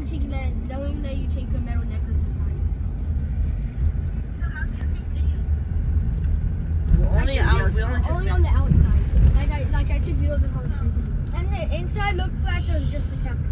you take that, knowing that you take the metal necklaces high. So how do you take videos? Only on the outside. Like I took videos of how the prison. And the inside looks like just a cafe.